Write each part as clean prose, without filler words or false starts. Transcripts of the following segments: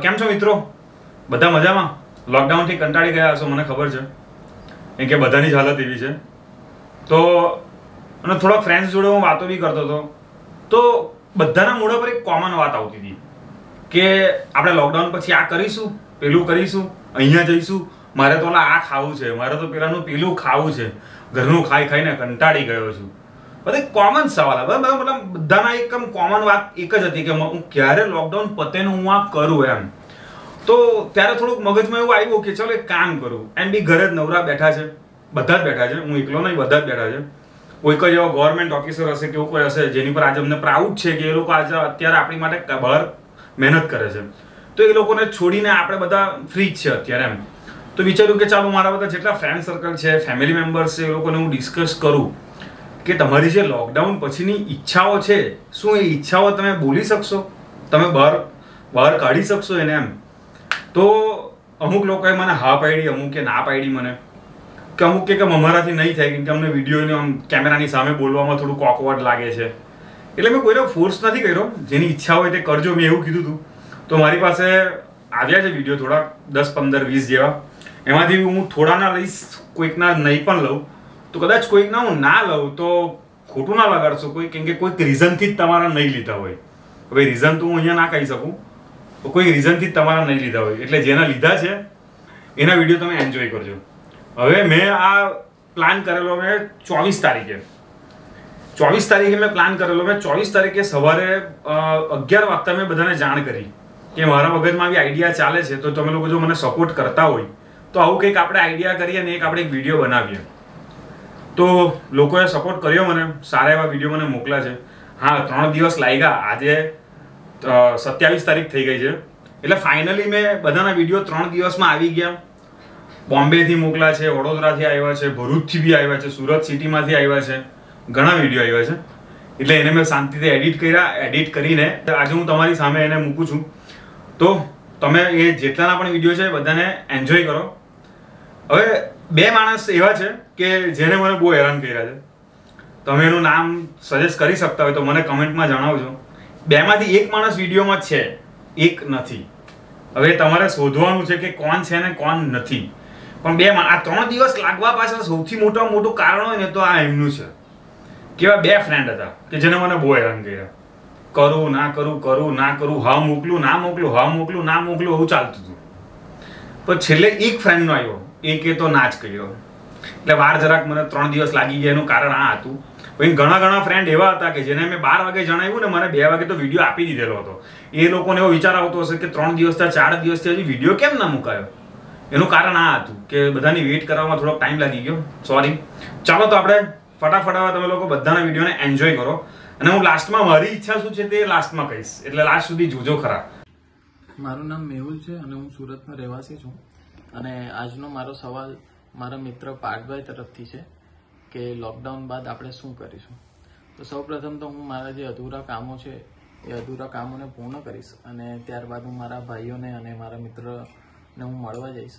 કેમ છો મિત્રો? બધા મજામાં? લોકડાઉનથી કંટાળી ગયા હશો, મને ખબર છે, કેમ કે બધાની જ હાલત એવી છે. તો અને થોડા ફ્રેન્ડ્સ જોડે હું વાતો બી કરતો હતો, તો બધાના મોઢા પર એક કોમન વાત આવતી હતી કે આપણે લોકડાઉન પછી આ કરીશું, પેલું કરીશું, અહીંયા જઈશું, મારે તો આ ખાવું છે, મારે તો પેલાનું પેલું ખાવું છે, ઘરનું ખાઈ ખાઈને કંટાળી ગયો છું. બધા કોમન સવાલ, મતલબ બધાના એકમ કોમન વાત એક જ હતી કે હું ક્યારે લોકડાઉન પતેનું હું આ કરું એમ. તો ત્યારે થોડુંક મગજમાં એવું આવ્યું કે ચાલો એક કામ કરું. એમ બી ઘરે જ નવરા બેઠા છે, બધા જ બેઠા છે, હું એકલો નહીં, બધા જ બેઠા છે. કોઈક જ એવો ગવર્મેન્ટ ઓફિસર હશે કે એવું કોઈ હશે જેની પર આજે અમને પ્રાઉડ છે કે એ લોકો આજે અત્યારે આપણી માટે બહાર મહેનત કરે છે, તો એ લોકોને છોડીને આપણે બધા ફ્રી જ છે અત્યારે એમ. તો વિચાર્યું કે ચાલો મારા બધા જેટલા ફ્રેન્ડ સર્કલ છે, ફેમિલી મેમ્બર્સ છે, એ લોકોને હું ડિસ્કસ કરું કે તમારી જે લોકડાઉન પછીની ઈચ્છાઓ છે, શું એ ઈચ્છાઓ તમે બોલી શકશો, તમે બહાર કાઢી શકશો એને એમ. તો અમુક લોકોએ મને હા પાડી, અમુકે ના પાડી મને, કે અમુક કે અમારાથી નહીં થાય કે અમને વિડીયોને આમ કેમેરાની સામે બોલવામાં થોડું કોકવર્ડ લાગે છે. એટલે મેં કોઈને ફોર્સ નથી કર્યો, જેની ઈચ્છા હોય તે કરજો, મેં એવું કીધું હતું. તો મારી પાસે આવ્યા છે વિડીયો થોડાક 10, 15, 20 જેવા, એમાંથી હું થોડાના લઈશ, કોઈકના નહીં પણ લઉં. તો કદાચ કોઈકના હું ના લઉં તો ખોટું ના લગાડશો કોઈ, કેમ કે કોઈક રીઝનથી જ તમારા નહીં લીધા હોય. હવે રીઝન તો હું અહીંયા ના કહી શકું, તો કોઈ રીઝનથી જ તમારા નહીં લીધા હોય, એટલે જેના લીધા છે એના વિડીયો તમે એન્જોય કરજો. હવે મેં આ પ્લાન કરેલો મેં 24 તારીખે મેં પ્લાન કરેલો. મેં 24 તારીખે સવારે 11 વાગતા મેં બધાને જાણ કરી કે મારા વગરમાં આવી આઈડિયા ચાલે છે, તો તમે લોકો જો મને સપોર્ટ કરતા હોય તો આવું કંઈક આપણે આઈડિયા કરીએ અને એક આપણે એક વિડીયો બનાવીએ. તો લોકોએ સપોર્ટ કર્યો, મને સારા એવા વિડીયો મને મોકલ્યા છે. હા, 3 દિવસ લાગ્યા, આજે 27 તારીખ થઈ ગઈ છે, એટલે ફાઇનલી મેં બધાના વિડીયો 3 દિવસમાં આવી ગયા. બોમ્બેથી મોકલા છે, વડોદરાથી આવ્યા છે, ભરૂચથી બી આવ્યા છે, સુરત સિટીમાંથી આવ્યા છે, ઘણા વિડીયો આવ્યા છે. એટલે એને મેં શાંતિથી એડિટ કર્યા, એડિટ કરીને આજે હું તમારી સામે એને મૂકું છું. તો તમે એ જેટલાના પણ વિડીયો છે બધાને એન્જોય કરો. હવે બે માણસ એવા છે કે જેને મને બહુ હેરાન કર્યા છે, તમે એનું નામ સજેસ્ટ કરી શકતા હોય તો મને કમેન્ટમાં જણાવજો. બેમાંથી એક માણસ વિડીયોમાં છે, એક નથી. હવે તમારે શોધવાનું છે કે કોણ છે ને કોણ નથી. પણ બે આ 3 દિવસ લાગવા પાછળ સૌથી મોટામાં મોટું કારણ હોય ને તો આ એમનું છે. કેવા બે ફ્રેન્ડ હતા કે જેને મને બહુ હેરાન કર્યા. કરું ના કરું, કરું ના કરું, હા મોકલું ના મોકલું, હા મોકલું ના મોકલું, એવું ચાલતું હતું. પણ છેલ્લે એક ફ્રેન્ડનો આવ્યો, એકે તો ના જ કર્યો. એટલે વાર જરાક મને 3 દિવસ લાગી ગયા, એનું કારણ આ હતું. પછી ઘણા ફ્રેન્ડ એવા હતા કે જેને મેં 12 વાગે જણાવ્યું ને મને 2 વાગે તો વિડીયો આપી દીધેલો હતો. એ લોકોને એવો વિચાર આવતો હશે કે 3 દિવસથી 4 દિવસથી હજી વિડીયો કેમ ના મુકાયો, એનું કારણ આ હતું કે બધાની વેઇટ કરવામાં થોડોક ટાઈમ લાગી ગયો. સોરી. ચાલો તો આપણે ફટાફટ હવે તમે લોકો બધાના વિડીયોને એન્જોય કરો, અને હું લાસ્ટમાં મારી ઈચ્છા શું છે તે લાસ્ટમાં કહીશ, એટલે લાસ્ટ સુધી જોજો ખરા. મારું નામ મેહુલ છે અને હું સુરતમાં રહેવાસી છું. અને આજનો મારો સવાલ મારા મિત્ર પાર્થભાઈ તરફથી છે કે લોકડાઉન બાદ આપણે શું કરીશું. તો સૌપ્રથમ તો હું મારા જે અધૂરા કામો છે એ અધૂરા કામોને પૂર્ણ કરીશ, અને ત્યારબાદ હું મારા ભાઈઓને અને મારા મિત્રને હું મળવા જઈશ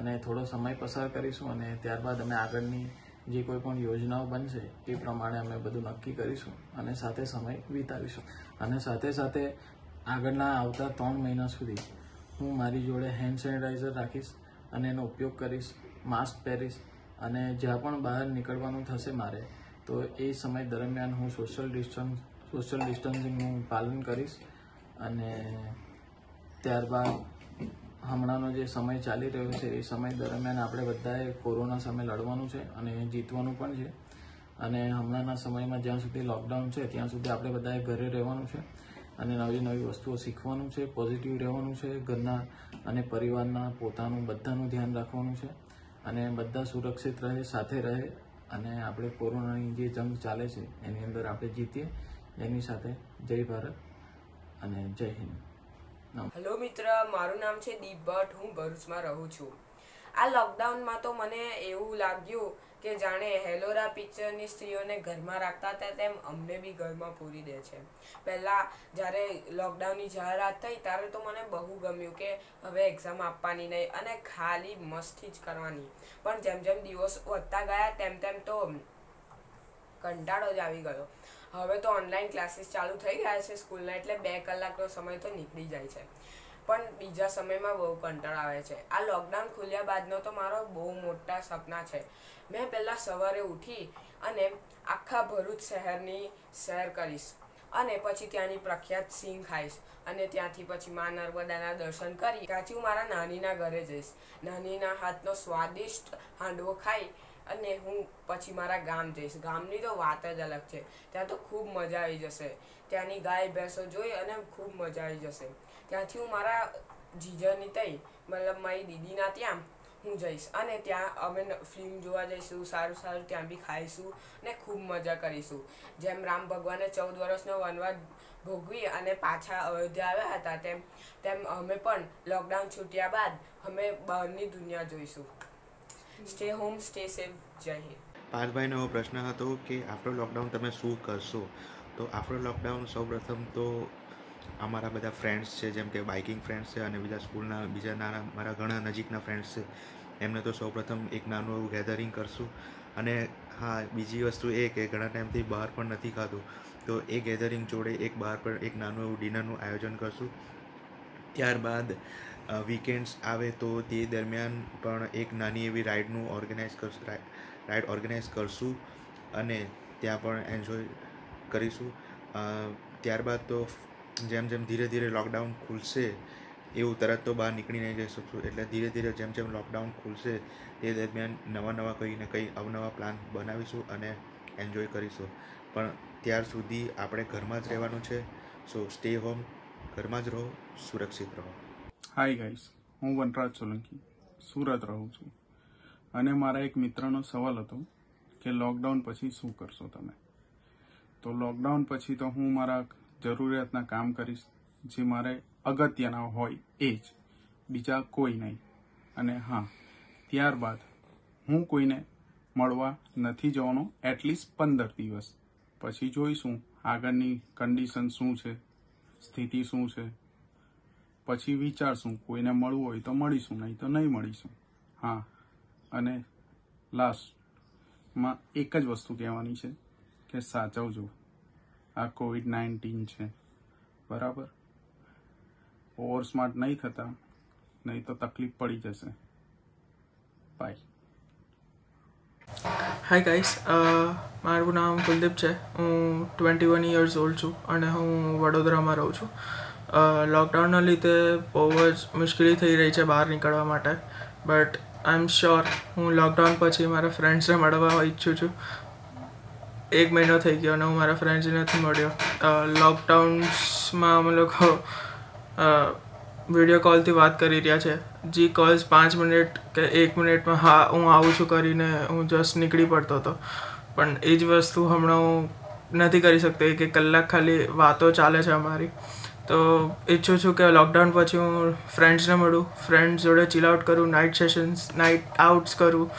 અને થોડો સમય પસાર કરીશું, અને ત્યારબાદ અમે આગળની જે કોઈ પણ યોજનાઓ બનશે એ પ્રમાણે અમે બધું નક્કી કરીશું અને સાથે સમય વિતાવીશું. અને સાથે સાથે આગળના આવતા 3 મહિના સુધી હું મારી જોડે હેન્ડ સેનિટાઈઝર રાખીશ અને એનો ઉપયોગ કરીશ, માસ્ક પહેરીશ, અને જ્યાં પણ બહાર નીકળવાનું થશે મારે તો એ સમય દરમિયાન હું સોશિયલ ડિસ્ટન્સિંગનું પાલન કરીશ. અને ત્યારબાદ હમણાંનો જે સમય ચાલી રહ્યો છે એ સમય દરમિયાન આપણે બધાએ કોરોના સામે લડવાનું છે અને જીતવાનું પણ છે. અને હમણાંના સમયમાં જ્યાં સુધી લોકડાઉન છે ત્યાં સુધી આપણે બધાએ ઘરે રહેવાનું છે અને નવી વસ્તુઓ શીખવાનું છે, પોઝિટિવ રહેવાનું છે, ઘરના અને પરિવારના પોતાનું બધાનું ધ્યાન રાખવાનું છે, અને બધા સુરક્ષિત રહે, સાથે રહે, અને આપણે કોરોનાની જે જંગ ચાલે છે એની અંદર આપણે જીતીએ. એની સાથે જય ભારત અને જય હિન્દ. હેલો મિત્ર, મારું નામ છે દીપ ભટ્ટ, હું ભરૂચમાં રહું છું. આ લોકડાઉનમાં તો મને એવું લાગ્યું કે જાણે હેલોરા પિક્ચરની સ્ત્રીઓને ઘરમાં રાખતા હતા તેમ અમને બી ઘરમાં પૂરી દે છે. પહેલાં જ્યારે લોકડાઉનની જાહેરાત થઈ ત્યારે તો મને બહુ ગમ્યું કે હવે એક્ઝામ આપવાની નહીં અને ખાલી મસ્તી જ કરવાની, પણ જેમ જેમ દિવસ વધતા ગયા તેમ તેમ તો કંટાળો જ આવી ગયો. હવે તો ઓનલાઈન ક્લાસીસ ચાલુ થઈ ગયા છે સ્કૂલના, એટલે 2 કલાકનો સમય તો નીકળી જાય છે. પણ બીજા સમયમાં બહુ કંટાળો આવે છે। આ લોકડાઉન ખુલ્યા બાદનો તો મારો બહુ મોટા સપના છે। મેં પહેલાં સવારે ઉઠી અને આખા ભરૂચ શહેરની સૈર કરીશ અને પછી ત્યાંની પ્રખ્યાત સિંહ ખાઈશ અને ત્યાંથી પછી મા નર્મદાના દર્શન કરી ત્યાંથી હું મારા નાનીના ઘરે જઈશ। નાનીના હાથનો સ્વાદિષ્ટ હાંડવો ખાઈ અને હું પછી મારા ગામ જઈશ। ગામની તો વાત જ અલગ છે, ત્યાં તો ખૂબ મજા આવી જશે। ત્યાંની ગાય ભેંસો જોઈ અને ખૂબ મજા આવી જશે। ત્યાંથી હું મારા જીજાની ત્યાં મતલબ મારી દીદીના ત્યાં હું જઈશ અને ત્યાં અમે ફિલ્મ જોવા જઈશું, સારું સારું ત્યાં બી ખાઈશું ને ખૂબ મજા કરીશું। જેમ રામ ભગવાને 14 વર્ષનો વનવાસ ભોગવી અને પાછા અયોધ્યા આવ્યા હતા તેમ અમે પણ લોકડાઉન છૂટ્યા બાદ અમે બહારની દુનિયા જોઈશું। સ્ટે હોમ સ્ટે સેફ, જય હિન્દ। પાર્થભાઈનો પ્રશ્ન હતો કે આફ્ટર લોકડાઉન તમે શું કરશો? તો આફ્ટર લોકડાઉન સૌપ્રથમ તો અમારા બધા ફ્રેન્ડ્સ છે, જેમ કે બાઇકિંગ ફ્રેન્ડ્સ છે અને બીજા સ્કૂલના બીજા નાના મારા ઘણા નજીકના ફ્રેન્ડ્સ છે, એમને તો સૌપ્રથમ એક નાનું એવું ગેધરિંગ કરશું। અને હા, બીજી વસ્તુ એ કે ઘણા ટાઈમથી બહાર પણ નથી ખાધું, તો એ ગેધરિંગ જોડે એક બહાર પણ એક નાનું એવું ડિનરનું આયોજન કરશું। ત્યારબાદ વીકેન્ડ્સ આવે તો તે દરમિયાન પણ એક નાની એવી રાઇડનું રાઇડ ઓર્ગેનાઇઝ કરશું અને ત્યાં પણ એન્જોય કરીશું। ત્યારબાદ તો જેમ જેમ ધીરે ધીરે લોકડાઉન ખુલશે, એવું તરત તો બહાર નીકળી નહીં જઈ શકશું, એટલે ધીરે ધીરે જેમ જેમ લોકડાઉન ખુલશે તે દરમિયાન નવા નવા કંઈ ને કંઈ અવનવા પ્લાન બનાવીશું અને એન્જોય કરીશું। પણ ત્યાર સુધી આપણે ઘરમાં જ રહેવાનું છે। સો સ્ટે હોમ, ઘરમાં જ રહો, સુરક્ષિત રહો। હાય ગાઈસ, હું વનરાજ સોલંકી સુરત રહું છું અને મારા એક મિત્રનો સવાલ હતો કે લોકડાઉન પછી શું કરશો તમે? તો લોકડાઉન પછી તો હું મારા જરૂરિયાતના કામ કરીશ, જે મારે અગત્યના હોય એ જ, બીજા કોઈ નહીં। અને હા, ત્યારબાદ હું કોઈને મળવા નથી જવાનો એટલીસ્ટ 15 દિવસ। પછી જોઈશું આગળની કન્ડિશન શું છે, સ્થિતિ શું છે, પછી વિચારશું। કોઈને મળવું હોય તો મળીશું, નહીં તો નહીં મળીશું। હા, અને લાસ્ટમાં એક જ વસ્તુ કહેવાની છે કે સાચવજો, આ કોવિડ-19 છે, બરાબર? ઓવર સ્માર્ટ નહીં થતા, નહીં તો તકલીફ પડી જશે। બાય। હાય ગાઈસ, મારું નામ કુલદીપ છે, હું 21 યર્સ ઓલ્ડ છું અને હું વડોદરામાં રહું છું। લોકડાઉનના લીધે બહુ જ મુશ્કેલી થઈ રહી છે બહાર નીકળવા માટે, બટ આઈ એમ શ્યોર હું લોકડાઉન પછી મારા ફ્રેન્ડ્સને મળવા ઈચ્છું છું। 1 મહિનો થઈ ગયો અને હું મારા ફ્રેન્ડ્સને નથી મળ્યો। લોકડાઉન્સમાં અમે લોકો વિડીયો કોલથી વાત કરી રહ્યા છે, જે કોલ્સ 5 મિનિટ કે 1 મિનિટમાં હા હું આવું છું કરીને હું જસ્ટ નીકળી પડતો હતો, પણ એ જ વસ્તુ હમણાં હું નથી કરી શકતો। 1-1 કલાક ખાલી વાતો ચાલે છે અમારી। તો ઈચ્છું છું કે લોકડાઉન પછી હું ફ્રેન્ડ્સને મળું, ફ્રેન્ડ્સ જોડે ચિલ આઉટ કરું, નાઇટ સેશન્સ, નાઇટ આઉટ્સ કરું,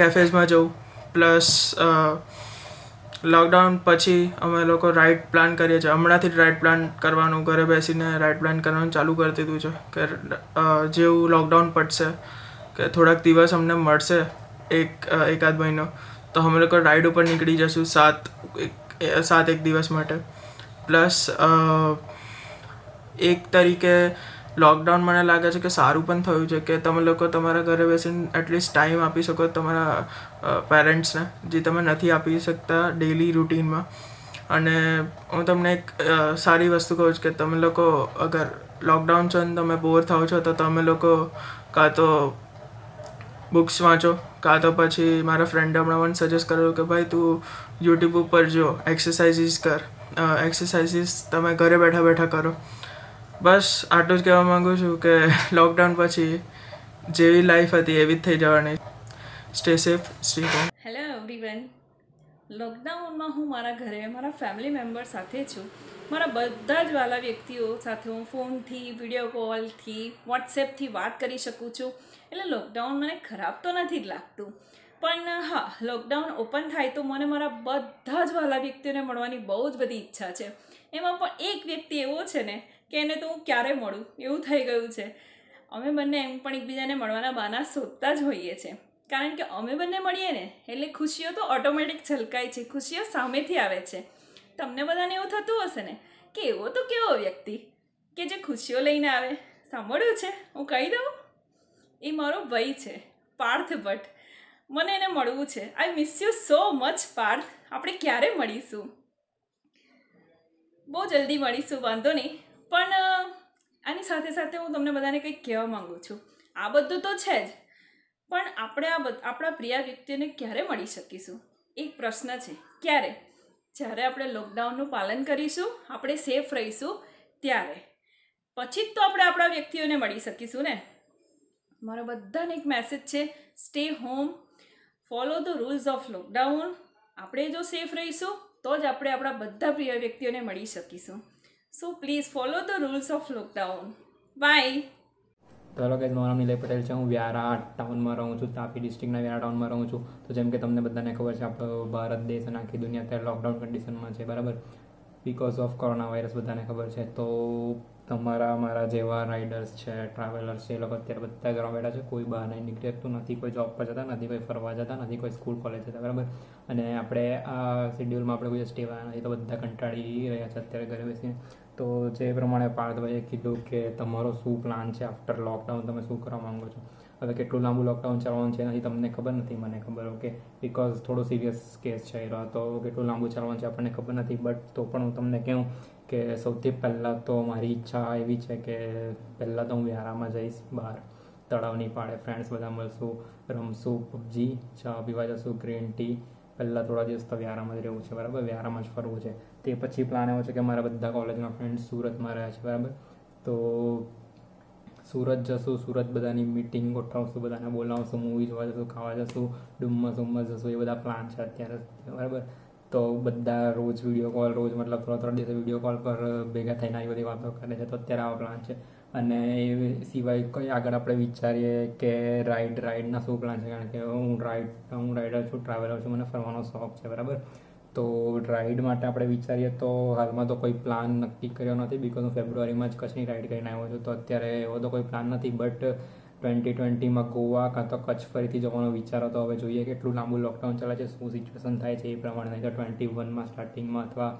કેફેઝમાં જઉં। પ્લસ લોકડાઉન પછી અમે લોકો રાઇડ પ્લાન કરીએ છીએ, હમણાંથી જ રાઇડ પ્લાન કરવાનું, ઘરે બેસીને રાઇડ પ્લાન કરવાનું ચાલુ કરી દીધું છે કે જેવું લોકડાઉન પડશે કે થોડાક દિવસ અમને મળશે, એકાદ મહિનો, તો અમે લોકો રાઇડ ઉપર નીકળી જઈશું સાત એક દિવસ માટે। પ્લસ એક તરીકે લોકડાઉન મને લાગે છે કે સારું પણ થયું છે કે તમે લોકો તમારા ઘરે બેસીને એટલીસ્ટ ટાઈમ આપી શકો તમારા પેરેન્ટ્સને, જે તમે નથી આપી શકતા ડેલી રૂટીનમાં। અને હું તમને એક સારી વસ્તુ કહું છું કે તમે લોકો અગર લોકડાઉન છે અને તમે બોર થાઓ છો તો તમે લોકો કાં તો બુક્સ વાંચો, કાં તો પછી મારા ફ્રેન્ડે હમણાં મને સજેસ્ટ કર્યું કે ભાઈ તું યુટ્યુબ ઉપર જો, એક્સરસાઇઝીસ કર, એક્સરસાઇઝીસ તમે ઘરે બેઠા બેઠા કરો। બસ આટલું જ કહેવા માગું છું કે લોકડાઉન પછી જેવી લાઈફ હતી એવી જ થઈ જવાની। Stay safe, stay home. Hello everyone, લોકડાઉનમાં હું મારા ઘરે મારા ફેમિલી મેમ્બર સાથે છું। મારા બધા જ વાલા વ્યક્તિઓ સાથે હું ફોનથી, વિડીયો કોલથી, વોટ્સએપથી વાત કરી શકું છું, એટલે લોકડાઉન મને ખરાબ તો નથી જ લાગતું। પણ હા, લોકડાઉન ઓપન થાય તો મને મારા બધા જ વાલા વ્યક્તિઓને મળવાની બહુ જ બધી ઈચ્છા છે। એમાં પણ એક વ્યક્તિ એવો છે ને કે એને તો હું ક્યારે મળું એવું થઈ ગયું છે। અમે બંને એમ પણ એકબીજાને મળવાના બહાના શોધતા જ હોઈએ છીએ, કારણ કે અમે બંને મળીએ ને એટલે ખુશીઓ તો ઓટોમેટિક છલકાય છે, ખુશીઓ સામેથી આવે છે। તમને બધાને એવું થતું હશે ને કે એવો તો કેવો વ્યક્તિ, કે જે ખુશીઓ લઈને આવે સાંભળ્યું છે હું કહી દઉં એ મારો ભાઈ છે પાર્થ ભટ્ટ મને એને મળવું છે I miss you so much Parth આપણે ક્યારે મળીશું બહુ જલ્દી મળીશું વાંધો નહીં પણ આની સાથે સાથે હું તમને બધાને કંઈક કહેવા માગું છું આ બધું તો છે જ પણ આપણે આપણા પ્રિય વ્યક્તિને ક્યારે મળી શકીશું એક પ્રશ્ન છે ક્યારે જ્યારે આપણે લોકડાઉનનું પાલન કરીશું આપણે સેફ રહીશું ત્યારે પછી તો આપણે આપણા વ્યક્તિઓને મળી શકીશું ને મારો બધાને એક મેસેજ છે stay home follow the rules of lockdown આપણે જો સેફ રહીશું તો જ આપણે આપણા બધા પ્રિય વ્યક્તિઓને મળી શકીશું so please follow the rules of lockdown bye hello guys મારું નામ નિલય પટેલ છે હું વ્યારા ટાઉનમાં રહું છું તાપી ડિસ્ટ્રિક્ટના વ્યારા ટાઉનમાં રહું છું તો જેમ કે તમને બધાને ખબર છે આપણો ભારત દેશ અને આખી દુનિયા અત્યારે લોકડાઉન કન્ડિશનમાં છે બરાબર બિકોઝ ઓફ કોરોના વાયરસ બધાને ખબર છે તો તમારા મારા જેવા રાઇડર્સ છે ટ્રાવેલર્સ છે એ લોકો અત્યારે બધા ઘરમાં બેઠા છે કોઈ બહાર નહીં નીકળી શકતું નથી કોઈ જોબ પર જતા નથી કોઈ ફરવા જતા નથી કોઈ સ્કૂલ કોલેજ જતા બરાબર અને આપણે આ શેડ્યુલમાં આપણે કોઈ સ્ટે વાળા નથી તો બધા કંટાળી રહ્યા છે અત્યારે ઘરે બેસીને તો જે પ્રમાણે પાર્થભાઈએ કીધું કે તમારો શું પ્લાન છે આફ્ટર લોકડાઉન તમે શું કરવા માગો છો હવે કેટલું લાંબુ લોકડાઉન ચાલવાનું છે એનાથી તમને ખબર નથી મને ખબર ઓકે બિકોઝ થોડો સિરિયસ કેસ છે રહ્યો તો કેટલું લાંબુ ચાલવાનું છે આપણને ખબર નથી બટ તો પણ હું તમને કહું કે સૌથી પહેલાં તો મારી ઈચ્છા એવી છે કે પહેલાં તો હું વ્યારામાં જઈશ બહાર તળાવની પાળે ફ્રેન્ડ્સ બધા મળશું રમશું પબજી ચા પીવા જશું ગ્રીન ટી પહેલાં થોડા દિવસ તો વ્યારામાં જ રહેવું છે બરાબર વ્યારામાં જ ફરવું છે તે પછી પ્લાન એવો છે કે મારા બધા કોલેજના ફ્રેન્ડ્સ સુરતમાં રહ્યા છે બરાબર તો સુરત જશું સુરત બધાની મિટિંગ ગોઠવશું બધાને બોલાવશું મૂવી જોવા જશું ખાવા જશું ડુમ્મસ ઉમ્મસ જશું એ બધા પ્લાન છે અત્યારે બરાબર તો બધા રોજ વિડીયો કોલ રોજ મતલબ ત્રણ દિવસે વિડીયો કોલ પર ભેગા થઈને આવી બધી વાતો કરે છે તો અત્યારે આવા પ્લાન છે અને એ સિવાય કંઈ આગળ આપણે વિચારીએ કે રાઇડના શું પ્લાન છે કારણ કે હું રાઇડર છું ટ્રાવેલર છું મને ફરવાનો શોખ છે બરાબર તો રાઇડ માટે આપણે વિચારીએ તો હાલમાં તો કોઈ પ્લાન નક્કી કર્યો નથી બિકોઝ હું ફેબ્રુઆરીમાં જ કચ્છની રાઇડ કરીને આવ્યો છું તો અત્યારે એવો તો કોઈ પ્લાન નથી બટ 2020માં ગોવા કાં તો કચ્છ ફરીથી જવાનો વિચાર હતો હવે જોઈએ કેટલું લાંબુ લોકડાઉન ચાલે છે શું સિચ્યુએશન થાય છે એ પ્રમાણે નહીં તો 2021માં સ્ટાર્ટિંગમાં અથવા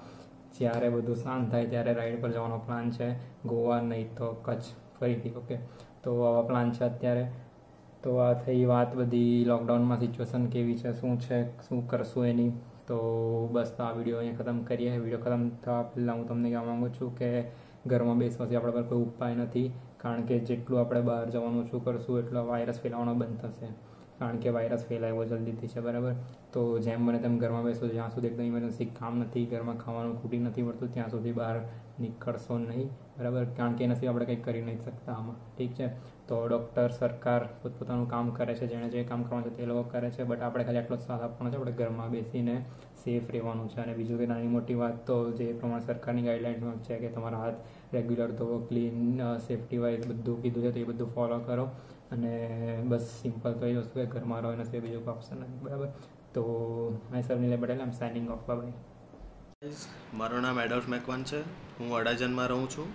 જ્યારે બધું શાંત થાય ત્યારે રાઇડ પર જવાનો પ્લાન છે ગોવા નહીં તો કચ્છ ફરીથી ઓકે તો આવા પ્લાન છે અત્યારે તો આ થઈ વાત બધી લોકડાઉનમાં સિચ્યુએશન કેવી છે શું છે શું કરશું એની તો બસ તો આ વિડીયો અહીંયા ખતમ કરીએ વિડીયો ખતમ થવા પહેલાં હું તમને કહેવા માગું છું કે ઘરમાં બેસવાથી આપણા પર કોઈ ઉપાય નથી કારણ કે જેટલું આપણે બહાર જવાનું ઓછું કરશું એટલો વાયરસ ફેલાવાનો બંધ થશે કારણ કે વાયરસ ફેલાયો જલ્દીથી છે બરાબર તો જેમ બને તેમ ઘરમાં બેસો જ્યાં સુધી એકદમ ઇમરજન્સી કામ નથી ઘરમાં ખાવાનું ખૂટી નથી મળતું ત્યાં સુધી બહાર નીકળશો નહીં બરાબર કારણ કે એના સિવાય આપણે કંઈક કરી નહીં શકતા આમાં ઠીક છે તો ડૉક્ટર સરકાર પોતપોતાનું કામ કરે છે જેણે જે કામ કરવાનું છે તે લોકો કરે છે બટ આપણે ખાલી આટલો સાથ આપવાનો છે આપણે ઘરમાં બેસીને સેફ રહેવાનું છે અને બીજું કે નાની મોટી વાત તો જે પ્રમાણે સરકારની ગાઈડલાઇન્સમાં છે કે તમારા હાથ રેગ્યુલર ધોવો ક્લીન સેફટી વાઇઝ બધું કીધું છે તો એ બધું ફોલો કરો અને બસ સિમ્પલ તો એ વસ્તુ કે ઘરમાં રહો એના સિવાય બીજું કોઈ ઓપ્શન નથી બરાબર તો મેં સર નિલય પટેલ આમ સાઇનિંગ ઓફ બાય મારું નામ એડોલ્ફ મેકવાન છે હું અડાજણમાં રહું છું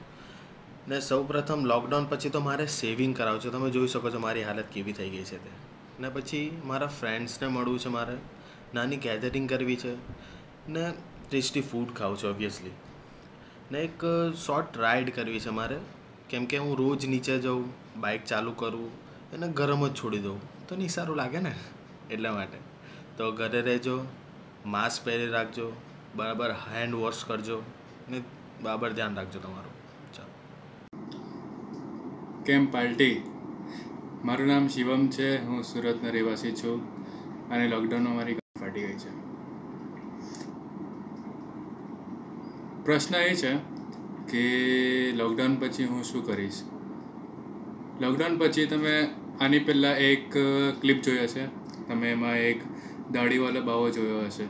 ને સૌ પ્રથમ લોકડાઉન પછી તો મારે સેવિંગ કરાવું છે તમે જોઈ શકો છો મારી હાલત કેવી થઈ ગઈ છે તે ને પછી મારા ફ્રેન્ડ્સને મળવું છે મારે નાની ગેધરિંગ કરવી છે ને ટેસ્ટી ફૂડ ખાવું છે ઓબ્વિયસલી ને એક શોર્ટ રાઇડ કરવી છે મારે કેમ કે હું રોજ નીચે જઉં બાઇક ચાલુ કરું એને ગરમ જ છોડી દઉં તો નહીં સારું લાગે ને એટલા માટે તો ઘરે રહેજો માસ્ક પહેરી રાખજો બરાબર હેન્ડ વોશ કરજો ને બરાબર ધ્યાન રાખજો તમારું કેમ પાર્ટી મારું નામ શિવમ છે હું સુરતનો રહેવાસી છું અને લોકડાઉનમાં મારી ગાંઠ ફાટી ગઈ છે પ્રશ્ન એ છે કે લોકડાઉન પછી હું શું કરીશ લોકડાઉન પછી તમે આની પહેલાં એક ક્લિપ જોઈ હશે તમે એમાં એક દાઢીવાળો બાવો જોયો હશે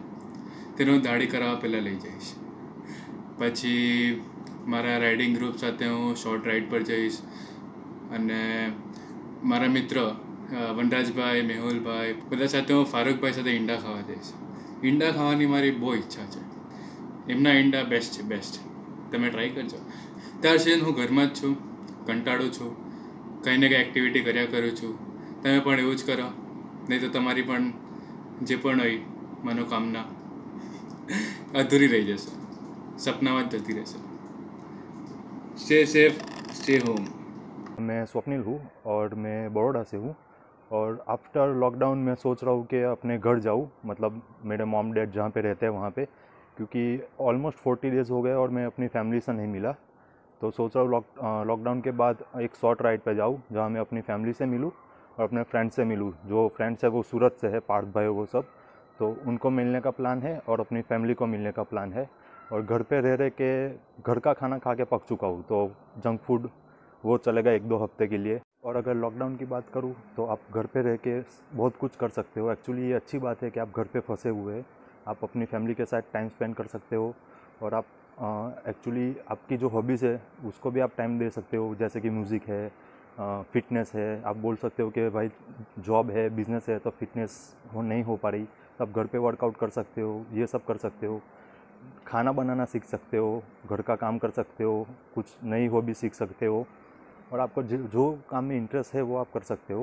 તેને હું દાઢી કરાવવા પહેલાં લઈ જઈશ પછી મારા રાઇડિંગ ગ્રુપ સાથે હું શોર્ટ રાઇડ પર જઈશ અને મારા મિત્ર વનરાજભાઈ મેહુલભાઈ બધા સાથે હું ફારૂકભાઈ સાથે ઈંડા ખાવા જઈશ ઈંડા ખાવાની મારી બહુ ઈચ્છા છે એમના ઈંડા બેસ્ટ છે બેસ્ટ તમે ટ્રાય કરજો ત્યાર સુધી હું ઘરમાં જ છું કંટાળું છું કંઈ ને કંઈ એક્ટિવિટી કર્યા કરું છું તમે પણ એવું જ કરો નહીં તો તમારી પણ જે પણ હોય મનોકામના અધૂરી રહી જશે સપનામાં જ જતી રહેશે स्टे सेफ स्टे होम। मैं स्वप्निल हूँ और मैं बड़ौदा से हूँ और आफ्टर लॉकडाउन मैं सोच रहा हूँ कि अपने घर जाऊँ, मतलब मेरे मॉम डैड जहाँ पे रहते हैं वहाँ पे, क्योंकि ऑलमोस्ट 40 डेज़ हो गए और मैं अपनी फैमिली से नहीं मिला। तो सोच रहा हूँ लॉकडाउन के बाद एक शॉर्ट राइड पे जाऊँ जहाँ मैं अपनी फैमिली से मिलूँ और अपने फ्रेंड से मिलूँ। जो फ्रेंड्स है वो सूरत से है, पार्थ भाई वो सब, तो उनको मिलने का प्लान है और अपनी फैमिली को मिलने का प्लान है। और घर पे रह रहे के घर का खाना खा के पक चुका हूँ, तो जंक फूड वो चलेगा 1-2 हफ्ते के लिए। और अगर लॉकडाउन की बात करूँ तो आप घर पे रह के बहुत कुछ कर सकते हो। एक्चुअली ये अच्छी बात है कि आप घर पे फंसे हुए हैं, आप अपनी फैमिली के साथ टाइम स्पेंड कर सकते हो और आप एक्चुअली आपकी जो हॉबीज़ है उसको भी आप टाइम दे सकते हो, जैसे कि म्यूज़िक है, फिटनेस है। आप बोल सकते हो कि भाई जॉब है, बिज़नेस है, तो फिटनेस नहीं हो पा रही, आप घर पर वर्कआउट कर सकते हो, ये सब कर सकते हो। खाना बनाना सीख सकते हो, घर का काम कर सकते हो, कुछ नई हॉबी सीख सकते हो और आपको जो काम में इंटरेस्ट है वो आप कर सकते हो।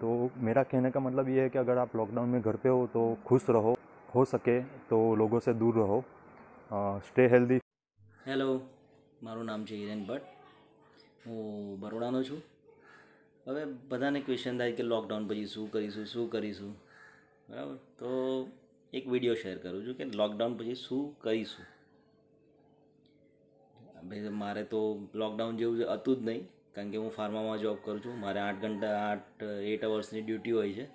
तो मेरा कहने का मतलब ये है कि अगर आप लॉकडाउन में घर पे हो तो खुश रहो, हो सके तो लोगों से दूर रहो, स्टे हेल्दी। हेलो, મારું નામ છે હિરેન ભટ્ટ, હું બરોડાનો છું। હવે બધાને ક્વેશ્ચન થાય કે લોકડાઉન પછી શું કરીશું બરાબર, તો એક વિડિયો શેર કરું છું કે લોકડાઉન પછી શું કરીશું। ભાઈ મારે તો લોકડાઉન જેવું હતું જ નહીં, કારણ કે હું ફાર્મામાં જૉબ કરું છું, મારે 8 અવર્સની ડ્યુટી હોય છે,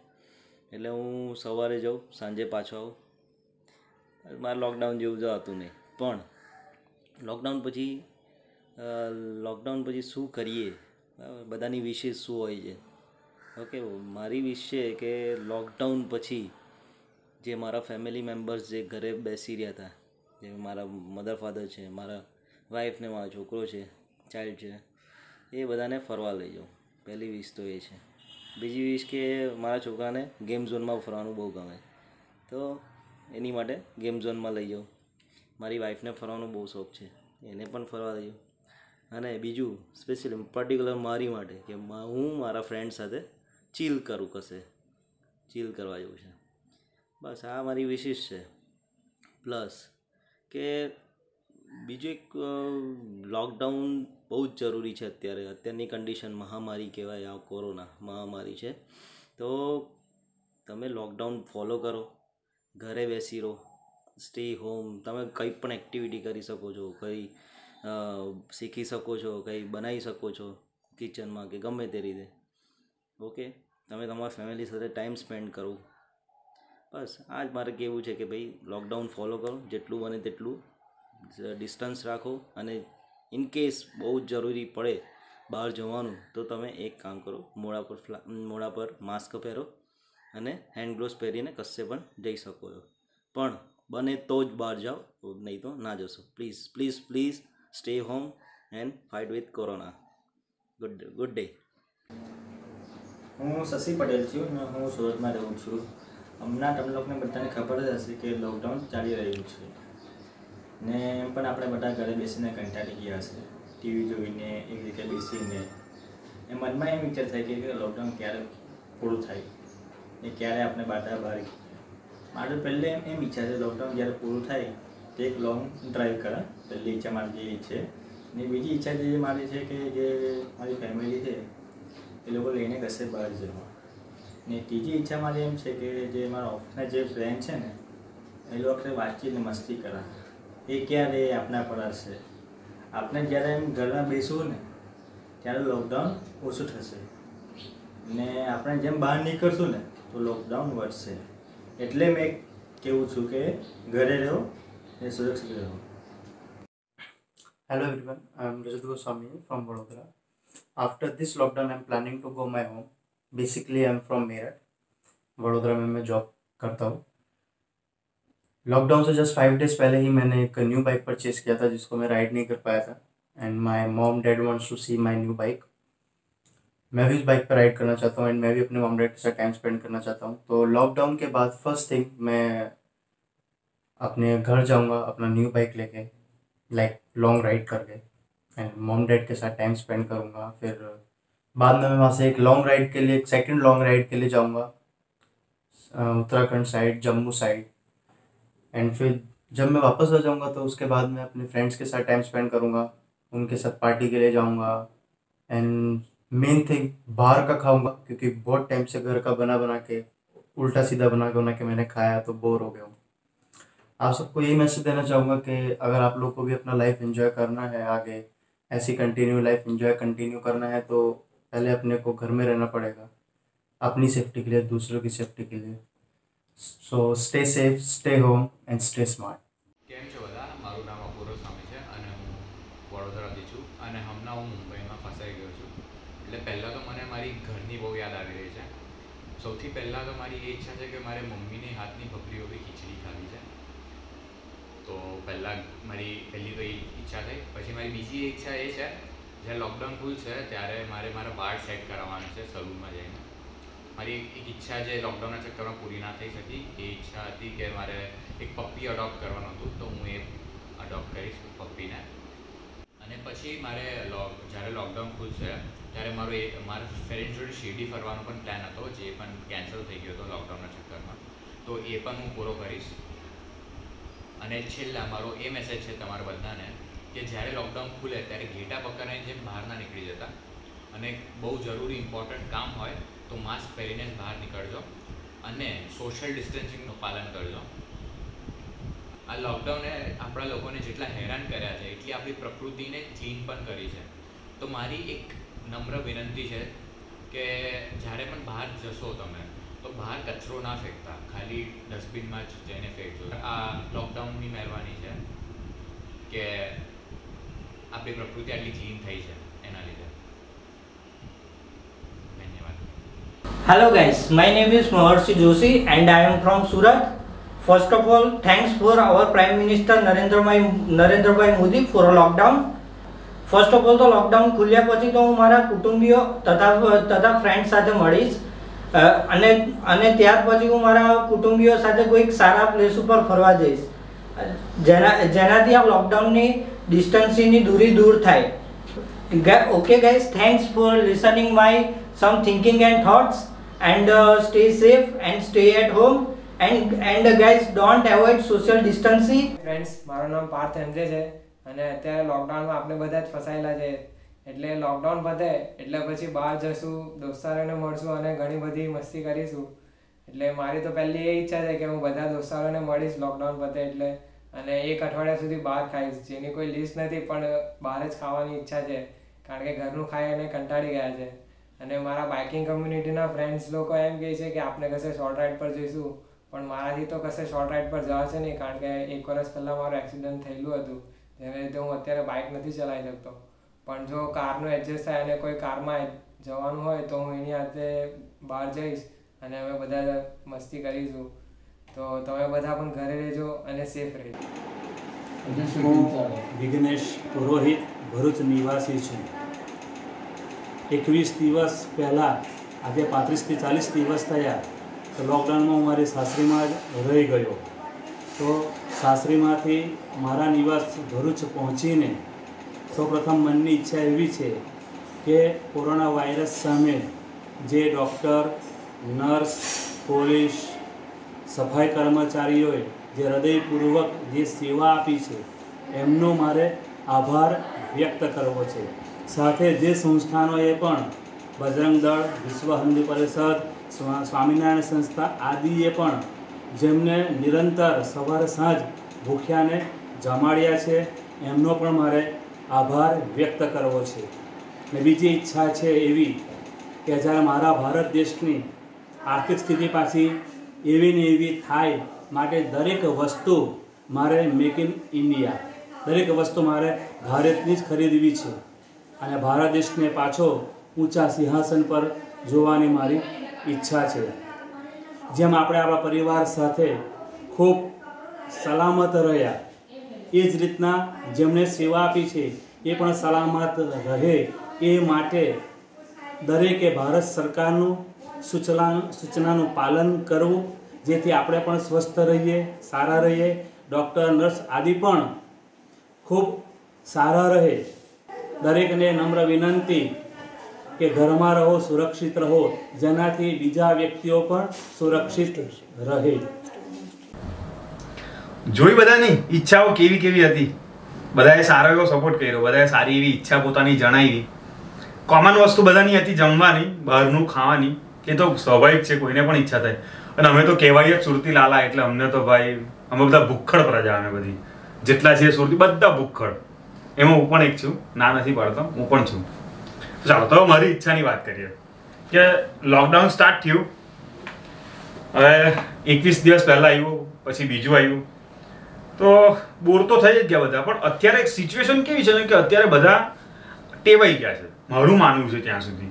એટલે હું સવારે જાઉં, સાંજે પાછો આવું, મારે લોકડાઉન જેવું જ હતું નહીં। પણ લોકડાઉન પછી શું કરીએ, બધાની વિશેષ શું હોય છે। ઓકે, મારી વિશ છે કે લોકડાઉન પછી જે મારા ફેમિલી મેમ્બર્સ જે ઘરે બેસી રહ્યા હતા, જે મારા મધર ફાધર છે, મારા વાઈફને, મારો છોકરો છે, ચાઇલ્ડ છે, એ બધાને ફરવા લઈ જાઉં, પહેલી વિશ તો એ છે। બીજી વિશ કે મારા છોકરાને ગેમ ઝોનમાં ફરવાનું બહુ ગમે, તો એની માટે ગેમ ઝોનમાં લઈ જાઉં। મારી વાઈફને ફરવાનો બહુ શોખ છે, એને પણ ફરવા લઈ જાઉં। અને બીજું સ્પેશિયલી પર્ટિક્યુલર મારી માટે કે હું મારા ફ્રેન્ડ સાથે ચીલ કરું, કશે ચીલ કરવા જેવું છે, બસ આ મારી વિશેષ છે। પ્લસ કે બીજું એક લોકડાઉન બહુ જ જરૂરી છે અત્યારની કન્ડિશન, મહામારી કહેવાય આ, કોરોના મહામારી છે, તો તમે લોકડાઉન ફોલો કરો, ઘરે બેસી રહો, સ્ટે હોમ, તમે કંઈ પણ એક્ટિવિટી કરી શકો છો, કંઈ શીખી શકો છો, કંઈ બનાવી શકો છો કિચનમાં કે ગમે તે રીતે। ઓકે, તમે તમારા ફેમિલી સાથે ટાઈમ સ્પેન્ડ કરો, બસ આ જ મારે કહેવું છે કે ભાઈ લોકડાઉન ફોલો કરો, જેટલું બને તેટલું ડિસ્ટન્સ રાખો અને ઇન કેસ બહુ જ જરૂરી પડે બહાર જવાનું તો તમે એક કામ કરો, મોઢા પર માસ્ક પહેરો અને હેન્ડ ગ્લોવ્સ પહેરીને કશે પણ જઈ શકો છો, પણ બને તો જ બહાર જાઓ, નહીં તો ના જશો। Please please please stay home and fight with corona. Good day. હું શશી પટેલ છું અને હું સુરતમાં રહું છું। હમણાં તમને લોકોને બધાને ખબર જ હશે કે લોકડાઉન ચાલી રહ્યું છે ને પણ આપણે બધા ઘરે બેસીને કંટાળી ગયા છે, ટીવી જોઈને એક રીતે બેસીને, એ મનમાં એમ વિચાર થાય કે લોકડાઉન ક્યારે પૂરું થાય ને ક્યારે આપણે બધા બહાર ગયા। મારું પહેલે એમ ઈચ્છા છે લોકડાઉન જ્યારે પૂરું થાય તો એક લોંગ ડ્રાઈવ કરે, પહેલી ઈચ્છા મારી જે છે। ને બીજી ઈચ્છા જે મારી છે કે જે મારી ફેમિલી છે એ લોકો લઈને કશે બહાર જવા। ને ત્રીજી ઈચ્છા મારી એમ છે કે જે મારા ઓફિસના જે ફ્રેન્ડ છે ને એ લોકો વાતચીત મસ્તી કરે, એ ક્યારે આપણા પર હશે। આપણે જ્યારે એમ ઘરમાં બેસવું ને ત્યારે લોકડાઉન ઓછું થશે ને આપણે જેમ બહાર નીકળશું ને તો લોકડાઉન વધશે। એટલે મેં કહેવું છું કે ઘરે રહો ને સુરક્ષિત રહો। Hello everyone, I am Rajat Goswami from Vadodara. After this lockdown I am planning to go my home. Basically I am from Meerut, Vadodara में मैं जॉब करता हूँ। लॉकडाउन से जस्ट 5 डेज़ पहले ही मैंने एक न्यू बाइक परचेज़ किया था जिसको मैं राइड नहीं कर पाया था, and my mom dad wants to see my new bike. मैं भी उस बाइक पर राइड करना चाहता हूँ एंड मैं भी अपने मॉम डैड के साथ टाइम स्पेंड करना चाहता हूँ। तो लॉकडाउन के बाद फर्स्ट थिंग मैं अपने घर जाऊँगा अपना न्यू बाइक लेके, लाइक लॉन्ग राइड करके, एंड मॉम डैड के साथ टाइम स्पेंड करूँगा। फिर बाद में मैं वहाँ से एक सेकेंड लॉन्ग राइड के लिए जाऊँगा Uttarakhand side, Jammu side, and फिर जब मैं वापस आ जाऊँगा तो उसके बाद मैं अपने फ्रेंड्स के साथ टाइम स्पेंड करूँगा, उनके साथ पार्टी के लिए जाऊँगा एंड मेन थिंग बाहर का खाऊँगा, क्योंकि बहुत टाइम से घर का बना के उल्टा सीधा बना के मैंने खाया तो बोर हो गया हूँ। आप सबको यही मैसेज देना चाहूँगा कि अगर आप लोग को भी अपना लाइफ एंजॉय करना है, आगे ऐसी कंटिन्यू लाइफ एंजॉय कंटिन्यू करना है तो पहले अपने को घर में रहना पड़ेगा, अपनी सेफ्टी के लिए, दूसरों की सेफ्टी के लिए। So stay safe, stay home and stay smart. કેમ છો બધા? મારું નામ અપૂર્વ સ્વામી છે અને હું વડોદરાથી છું અને હમણાં હું મુંબઈમાં ફસાઈ ગયો છું। એટલે પહેલાં તો મને મારી ઘરની બહુ યાદ આવી રહી છે। સૌથી પહેલાં તો મારી એ ઈચ્છા છે કે મારે મમ્મીની હાથની ભપરીઓ બી ખીચડી ખાવી છે, તો પહેલાં મારી પહેલી તો એ ઈચ્છા થઈ। પછી મારી બીજી ઈચ્છા એ છે જ્યારે લોકડાઉન ખુલશે ત્યારે મારે મારા બાળ સેટ કરાવવાનું છે સલૂનમાં જઈને। મારી એક ઈચ્છા જે લોકડાઉનના ચક્કરમાં પૂરી ના થઈ શકી એ ઈચ્છા હતી કે મારે એક પપ્પી અડોપ્ટ કરવાનું હતું, તો હું એ અડોપ્ટ કરીશ પપ્પીને। અને પછી મારે જ્યારે લોકડાઉન ખુલશે ત્યારે મારા ફ્રેન્ડ જોડે શેરડી ફરવાનો પણ પ્લાન હતો, જે પણ કેન્સલ થઈ ગયો હતો લોકડાઉનના ચક્કરમાં, તો એ પણ હું પૂરો કરીશ। અને છેલ્લા મારો એ મેસેજ છે તમારા બધાને કે જ્યારે લોકડાઉન ખુલે ત્યારે ઘેટા પકડીને જેમ બહાર ના નીકળી જતા, અને બહુ જરૂરી ઇમ્પોર્ટન્ટ કામ હોય તો માસ્ક પહેરીને બહાર નીકળજો અને સોશિયલ ડિસ્ટન્સિંગનું પાલન કરજો। આ લોકડાઉને આપણા લોકોને જેટલા હેરાન કર્યા છે એટલી આપણી પ્રકૃતિને ક્લીન પણ કરી છે। તો મારી એક નમ્ર વિનંતી છે કે જ્યારે પણ બહાર જશો તમે તો બહાર કચરો ના ફેંકતા, ખાલી ડસ્ટબિનમાં જ જઈને ફેંકજો। આ લોકડાઉનની મહેરબાની છે કે આપણી પ્રકૃતિ આટલી ક્લીન થઈ છે, એના લીધે। Hello guys, my name is Maharshi Joshi and I am from Surat. First of all, thanks for our Prime Minister Narendra Bhai Modi for lockdown. First of all, तो lockdown खुल्या પછી तो હું મારા કુટુંબીઓ તથા ફ્રેન્ડ સાથે મળીશ અને ત્યાર પછી હું મારા કુટુંબીઓ સાથે કોઈક સારા પ્લેસ ઉપર ફરવા જઈશ, જેનાથી આ લોકડાઉનની ડિસ્ટન્સિંગની દૂરી દૂર થાય। Okay guys, thanks for listening my some thinking and thoughts and stay safe and stay at home and guys don't avoid social distancing। Friends, મારું નામ પાર્થ એમજે છે અને અત્યારે લોકડાઉનમાં આપણે બધા જ ફસાયેલા છે, એટલે લોકડાઉન પતે એટલે પછી બહાર જશું, દોસ્તારોને મળશું અને ઘણી બધી મસ્તી કરીશું। એટલે મારી તો પહેલી એ ઈચ્છા છે કે હું બધા દોસ્તારોને મળીશ લોકડાઉન પતે એટલે, અને એક અઠવાડિયા સુધી બહાર ખાઈશ, જેની કોઈ લિસ્ટ નથી પણ બહાર જ ખાવાની ઈચ્છા છે, કારણ કે ઘરનું ખાઈ અને કંટાળી ગયા છે। અને મારા બાઇકિંગ કમ્યુનિટીના ફ્રેન્ડ્સ લોકો એમ કહે છે કે આપણે કશે શોર્ટ રાઇડ પર જઈશું, પણ મારાથી તો કશે શોર્ટ રાઇડ પર જવાશે નહીં, કારણ કે એક વર્ષ પહેલાં મારું એક્સિડન્ટ થયેલું હતું, જેને લીધે હું અત્યારે બાઇક નથી ચલાવી શકતો। પણ જો કારનું એડજસ્ટ થાય અને કોઈ કારમાં જવાનું હોય તો હું એની સાથે બહાર જઈશ અને અમે બધા મસ્તી કરીશું। તો તમે બધા પણ ઘરે રહેજો અને સેફ રહેજો। હું વિઘ્નેશ પુરોહિત ભરૂચ નિવાસી છું। 21 દિવસ પહેલાં, આજે 35 થી 40 દિવસ થયા, તો લોકડાઉનમાં હું મારી સાસરીમાં જ રહી ગયો। તો સાસરીમાંથી મારા નિવાસ ભરૂચ પહોંચીને સૌપ્રથમ મનની ઈચ્છા એવી છે કે કોરોના વાયરસ સામે જે ડૉક્ટર, નર્સ, પોલીસ, સફાઈ કર્મચારીઓએ જે હૃદયપૂર્વક જે સેવા આપી છે એમનો મારે આભાર વ્યક્ત કરવો છે। સાથે જે સંસ્થાનોએ પણ, બજરંગ દળ, વિશ્વ હિન્દુ પરિષદ, સ્વામિનારાયણ સંસ્થા આદિએ પણ જેમને નિરંતર સવાર સાંજ ભૂખ્યાને જમાડ્યા છે એમનો પણ મારે આભાર વ્યક્ત કરવો છે। ને બીજી ઈચ્છા છે એવી કે જ્યારે મારા ભારત દેશની આર્થિક સ્થિતિ પાછી એવી ને એવી થાય માટે દરેક વસ્તુ મારે મેક ઇન ઇન્ડિયા, દરેક વસ્તુ મારે ભારતની જ ખરીદવી છે અને ભારત દેશને પાછો ઊંચા સિંહાસન પર જોવાની મારી ઈચ્છા છે। જેમ આપણે આપણા પરિવાર સાથે ખૂબ સલામત રહ્યા, એ જ રીતના જેમણે સેવા આપી છે એ પણ સલામત રહે એ માટે દરેકે ભારત સરકારનું સૂચનાનું પાલન કરવું, જેથી આપણે પણ સ્વસ્થ રહીએ, સારા રહીએ, ડૉક્ટર, નર્સ આદિ પણ ખૂબ સારા રહે। દરેકને નમ્ર વિનંતી કે ઘરમાં રહો, સુરક્ષિત રહો, જેનાથી બીજા વ્યક્તિઓ પણ સુરક્ષિત રહે। જોઈ બધાની ઈચ્છાઓ કેવી કેવી હતી। બધાએ સારો એવો સપોર્ટ કર્યો, બધાએ સારી એવી ઈચ્છા પોતાની જણાવી. કોમન વસ્તુ બધાની હતી જમવાની, બહારનું ખાવાની, એ તો સ્વાભાવિક છે, કોઈને પણ ઈચ્છા થાય. અને અમે તો કહેવાય જ સુરતી લાલા, એટલે અમને તો ભાઈ અમે બધા ભૂખડ પ્રજા, અમે બધી જેટલા છે સુરતી બધા ભૂખડ. એમાં હું પણ એક છું, ના નથી પાડતો, હું પણ છું. ચાલો તો મારી ઈચ્છાની વાત કરીએ કે લોકડાઉન સ્ટાર્ટ થયું, હવે 21 દિવસ પહેલાં આવ્યું, પછી બીજું આવ્યું, તો બોર તો થઈ જ ગયા બધા. પણ અત્યારે એક સિચ્યુએશન કેવી છે ને કે અત્યારે બધા ટેવાઈ ગયા છે, મારું માનવું છે ત્યાં સુધી.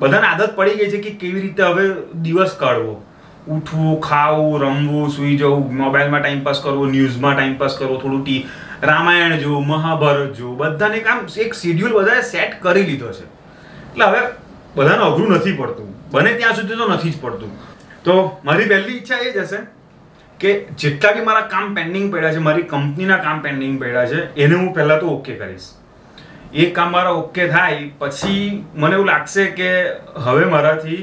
બધાને આદત પડી ગઈ છે કે કેવી રીતે હવે દિવસ કાઢવો, ઉઠવું, ખાવું, રમવું, સૂઈ જવું, મોબાઈલમાં ટાઈમપાસ કરવો, ન્યૂઝમાં ટાઈમપાસ કરવો, થોડું રામાયણ જો, મહાભારત જો, બધાને કામ એક શેડ્યુલ બધાએ સેટ કરી લીધો છે. એટલે હવે બધાને અઘરું નથી પડતું, બને ત્યાં સુધી તો નથી જ પડતું. તો મારી પહેલી ઈચ્છા એ જ હશે કે જેટલા બી મારા કામ પેન્ડિંગ પડ્યા છે, મારી કંપનીના કામ પેન્ડિંગ પડ્યા છે, એને હું પહેલાં તો ઓકે કરીશ. એ કામ મારા ઓકે થાય પછી મને એવું લાગશે કે હવે મારાથી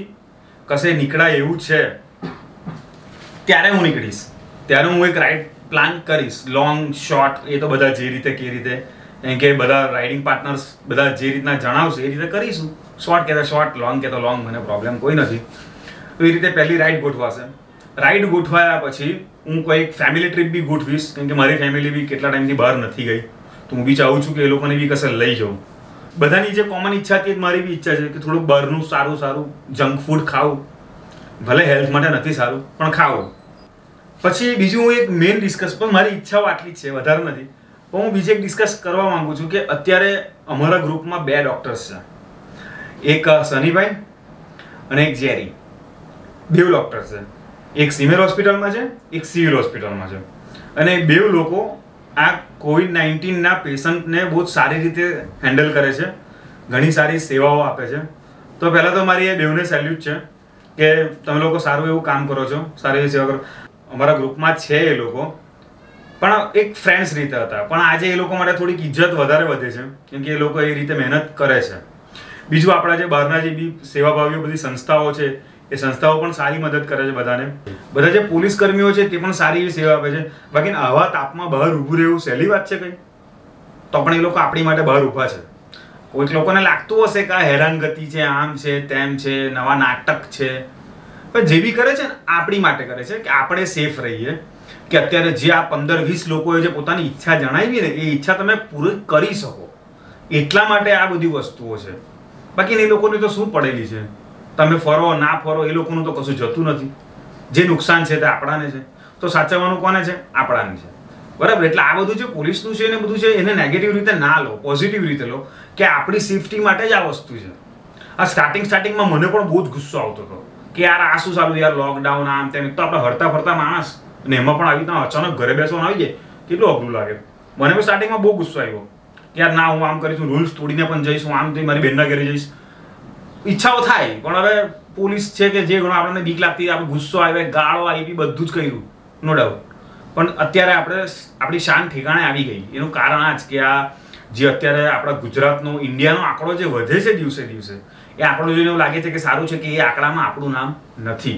કશે નીકળાય એવું છે ત્યારે હું નીકળીશ, ત્યારે હું એક રાઈડ પ્લાન કરીશ, લોંગ શોર્ટ. એ તો બધા જે રીતે કે રીતે એમ કે બધા રાઇડિંગ પાર્ટનર્સ બધા જે રીતના જણાવશે એ રીતે કરીશું. શોર્ટ કહેતા શોર્ટ, લોંગ કહેતો લોંગ, મને પ્રોબ્લેમ કોઈ નથી. તો એ રીતે પહેલી રાઇડ ગોઠવાશે. રાઇડ ગોઠવાયા પછી હું કોઈ એક ફેમિલી ટ્રીપ બી ગોઠવીશ, કેમ કે મારી ફેમિલી બી કેટલા ટાઈમથી બહાર નથી ગઈ, તો હું બી ચાહું છું કે એ લોકોને બી કશે લઈ જાઉં. બધાની જે કોમન ઈચ્છા હતી મારી બી ઈચ્છા છે કે થોડુંક બહારનું સારું સારું જંક ફૂડ ખાવું, ભલે હેલ્થ માટે નથી સારું પણ ખાવું. પછી બીજું હું એક મેઇન ડિસ્કસ, પણ મારી ઈચ્છાઓ આટલી જ છે, વધારે નથી. પણ હું બીજે એક ડિસ્કસ કરવા માગું છું કે અત્યારે અમારા ગ્રુપમાં બે ડૉક્ટર્સ છે, એક સનીભાઈ અને એક જેરી, બેવ ડૉક્ટર્સ છે. એક સિવિલ હોસ્પિટલમાં છે, એક સિવિલ હોસ્પિટલમાં છે, અને બેવ લોકો આ COVID-19ના પેશન્ટને બહુ જ સારી રીતે હેન્ડલ કરે છે, ઘણી સારી સેવાઓ આપે છે. તો પહેલાં તો મારી એ બેવને સેલ્યુટ છે કે તમે લોકો સારું એવું કામ કરો છો, સારી એવી સેવા કરો. અમારા ગ્રુપમાં છે એ લોકો, પણ એક ફ્રેન્ડ્સ રીતે હતા, પણ આજે એ લોકો માટે થોડીક ઇજ્જત વધારે વધે છે, કેમ કે એ લોકો એ રીતે મહેનત કરે છે. બીજું આપણા જે બહારના જે બી સેવાભાવીઓ બધી સંસ્થાઓ છે, એ સંસ્થાઓ પણ સારી મદદ કરે છે બધાને. બધા જે પોલીસ કર્મીઓ છે તે પણ સારી એવી સેવા આપે છે. બાકી આવા તાપમાં બહાર ઊભું રહેવું સહેલી વાત છે કંઈ, તો પણ એ લોકો આપણી માટે બહાર ઊભા છે. કોઈક લોકોને લાગતું હશે કે આ હેરાનગતિ છે, આમ છે, તેમ છે, નવા નાટક છે, પણ જે બી કરે છે ને આપણી માટે કરે છે કે આપણે સેફ રહીએ. કે અત્યારે જે આ 15-20 લોકોએ જે પોતાની ઈચ્છા જણાવી ને એ ઈચ્છા તમે પૂરી કરી શકો એટલા માટે આ બધી વસ્તુઓ છે. બાકી એ લોકોને તો શું પડેલી છે, તમે ફરો ના ફરો એ લોકોનું તો કશું જતું નથી. જે નુકસાન છે તે આપણાને છે, તો સાચવવાનું કોને છે? આપણાને છે, બરાબર. એટલે આ બધું જે પોલીસનું છે ને બધું છે એને નેગેટિવ રીતે ના લો, પોઝિટિવ રીતે લો કે આપણી સેફટી માટે જ આ વસ્તુ છે. આ સ્ટાર્ટિંગમાં મને પણ બહુ જ ગુસ્સો આવતો હતો કે યાર આ શું ચાલુ, યાર લોકડાઉન આમ તેમ. એક તો આપણે હરતા ફરતા માણસ ને એમાં પણ આવી રીતના અચાનક ઘરે બેસવાનું આવી જાય, કેટલું અઘરું લાગે. મને પણ સ્ટાર્ટિંગમાં બહુ ગુસ્સો આવ્યો કે યાર ના, હું આમ કરીશું, રૂલ્સ તોડીને પણ જઈશ, હું આમ થઈ મારી બહેનના ઘરે જઈશ. ઈચ્છાઓ થાય પણ હવે પોલીસ છે કે જે ઘણો આપણને બીક લાગતી, આપણે ગુસ્સો આવ્યો, ગાળો આવી, બધું જ કર્યું, નો ડાઉટ. પણ અત્યારે આપણે આપણી શાન ઠેકાણે આવી ગઈ. એનું કારણ આ જ કે આ જે અત્યારે આપણા ગુજરાતનો, ઇન્ડિયાનો આંકડો જે વધે છે દિવસે દિવસે, એ આંકડો જોઈને એવું લાગે છે કે સારું છે કે એ આંકડામાં આપણું નામ નથી,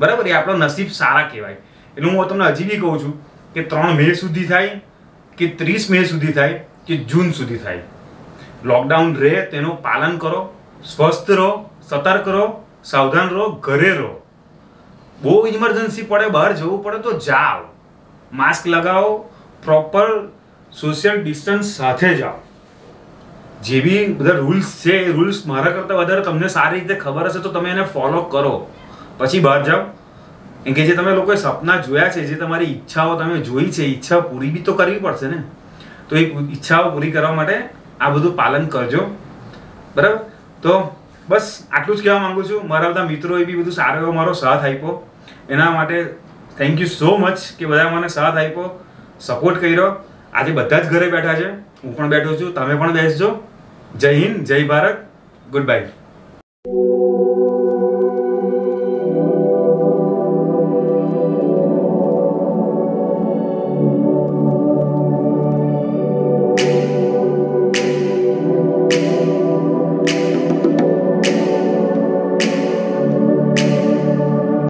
બરાબર. એ આપણો નસીબ સારા કહેવાય. એટલે હું તમને હજી બી કહું છું કે 3 મે સુધી થાય કે 30 મે સુધી થાય કે જૂન સુધી થાય, લોકડાઉન રહે, તેનું પાલન કરો, સ્વસ્થ રહો, સતર્ક રહો, સાવધાન રહો, ઘરે રહો. બહુ ઇમરજન્સી પડે, બહાર જવું પડે તો જાઓ, માસ્ક લગાવો, પ્રોપર સોશિયલ ડિસ્ટન્સ સાથે જાઓ. જે બી બધા રૂલ્સ છે એ રૂલ્સ મારા કરતાં વધારે તમને સારી રીતે ખબર હશે તો તમે એને ફોલો કરો, પછી બહાર જાઓ. કેમ કે જે તમે લોકોએ સપના જોયા છે, જે તમારી ઈચ્છાઓ તમે જોઈ છે, ઈચ્છા પૂરી બી તો કરવી પડશે ને. તો એ ઈચ્છાઓ પૂરી કરવા માટે આ બધું પાલન કરજો, બરાબર. તો બસ આટલું જ કહેવા માગું છું. મારા બધા મિત્રોએ બી બધું સારો એવો મારો સાથ આપ્યો, એના માટે થેન્ક યુ સો મચ કે બધા મને સાથ આપ્યો, સપોર્ટ કર્યો. આજે બધા જ ઘરે બેઠા છે, હું પણ બેઠો છું, તમે પણ બેસજો. જય હિન્દ, જય ભારત, ગુડ બાય.